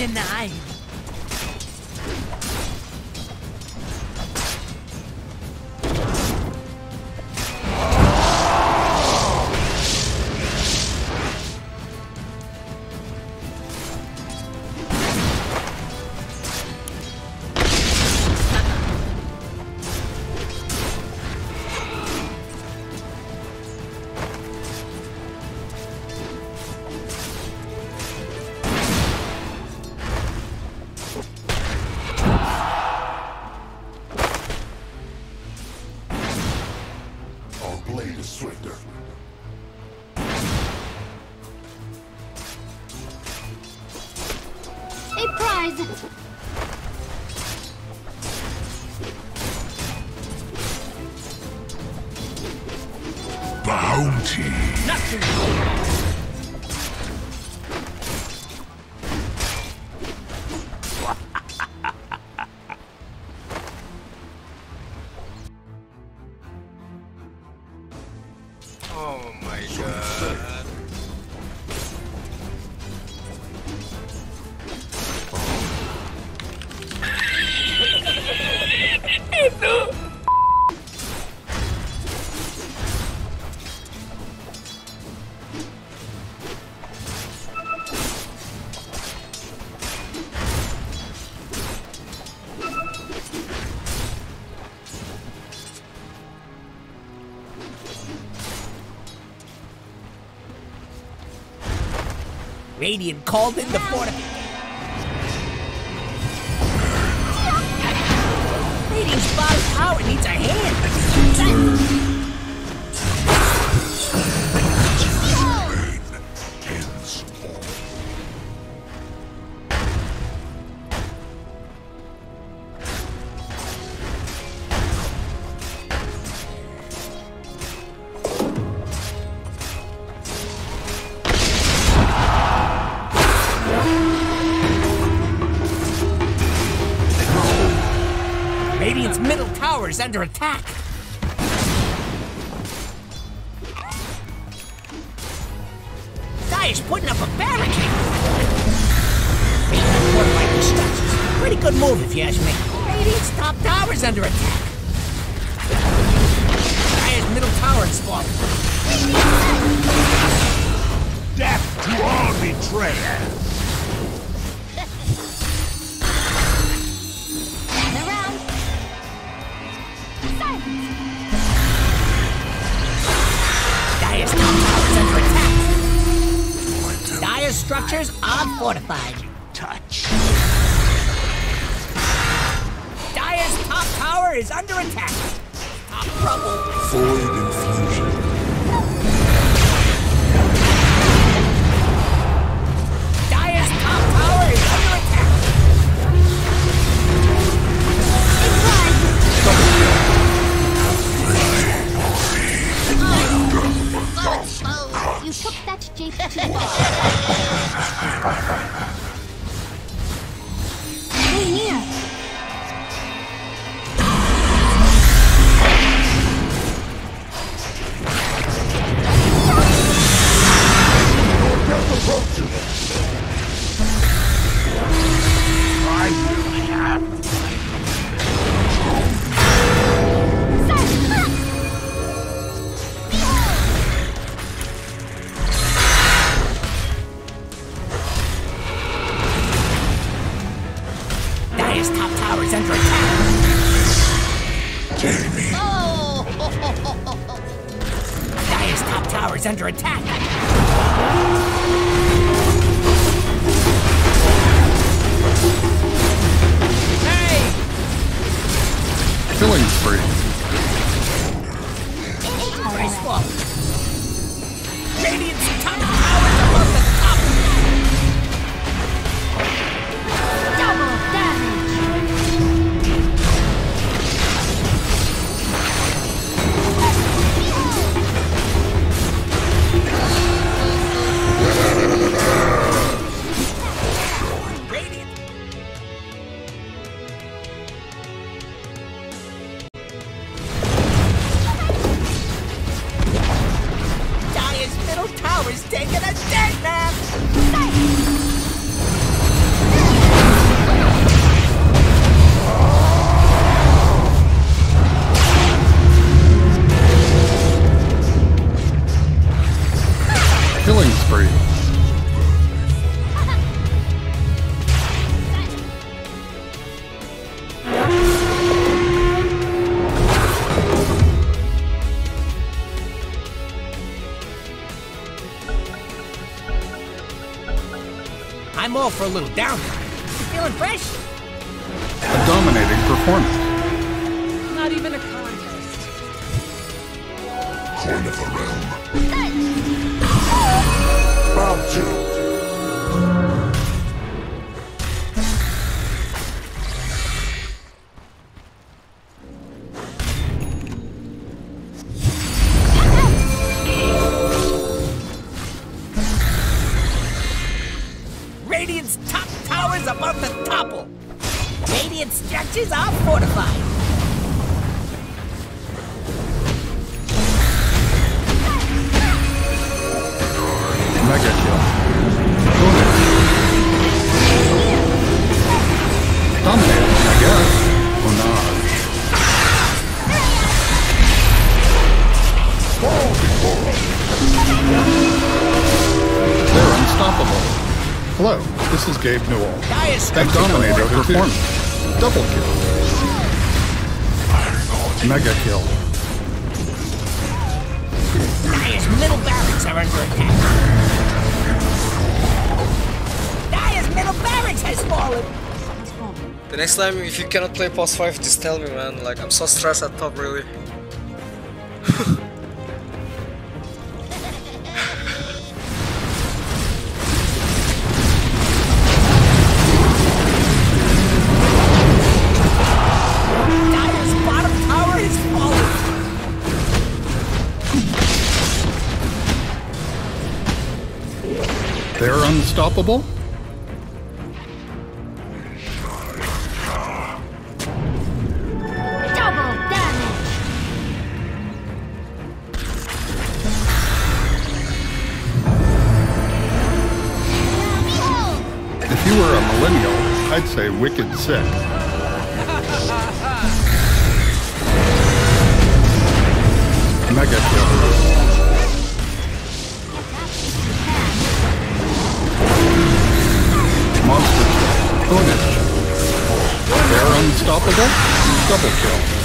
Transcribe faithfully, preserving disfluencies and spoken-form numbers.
Denied. Bounty. Nothing. Radiant called in the fortification. Radiant's bottom tower needs a hand. Is under attack. Dire's putting up a barricade. Pretty good move, if you ask me. Radiant's top tower's under attack. Dire's middle tower is falling. Death to all betrayers. Dire's top tower is under attack. Dire's structures are fortified. Touch. Dire's top tower is under attack. Top trouble. Void infusion. Dire's top tower is under attack. Oh, you took that J P too far. Hey, here. Under attack. Hey! Killing spree. Nice fall. Radiant's top tower above the top. Double take it out. call for a little downtime. You feeling fresh? A dominating performance. Not even a contest. Horn of the realm. Round two. Radiant's top tower's about to topple. Radiant structures are fortified. Mega kill. Thumbnail, I guess. Honage. Fall before us. They're unstoppable. Hello, this is Gabe Newell. That dominator performance. Double kill. Mega kill. Dire's middle barracks are under attack. Dire's middle barracks has fallen. The next time, if you cannot play past five, just tell me, man. Like, I'm so stressed at top, really. They're unstoppable? Double damage! If you were a millennial, I'd say wicked sick. Mega kill. Monster kill. They're unstoppable. Double kill.